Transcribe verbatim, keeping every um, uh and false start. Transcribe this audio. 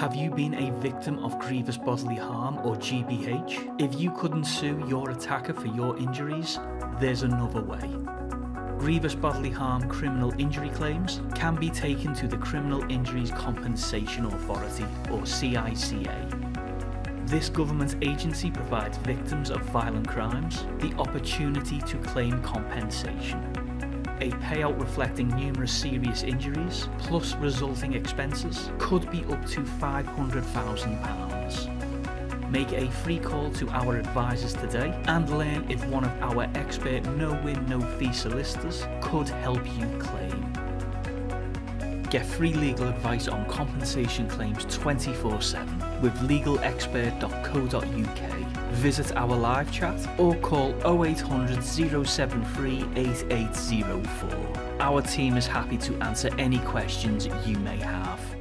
Have you been a victim of grievous bodily harm or G B H? If you couldn't sue your attacker for your injuries, there's another way. Grievous bodily harm criminal injury claims can be taken to the Criminal Injuries Compensation Authority, or C I C A. This government agency provides victims of violent crimes the opportunity to claim compensation. A payout reflecting numerous serious injuries, plus resulting expenses, could be up to five hundred thousand pounds. Make a free call to our advisors today and learn if one of our expert no-win, no-fee solicitors could help you claim. Get free legal advice on compensation claims twenty-four seven. With legal expert dot co dot U K. Visit our live chat or call oh eight hundred, oh seven three, eight eight oh four. Our team is happy to answer any questions you may have.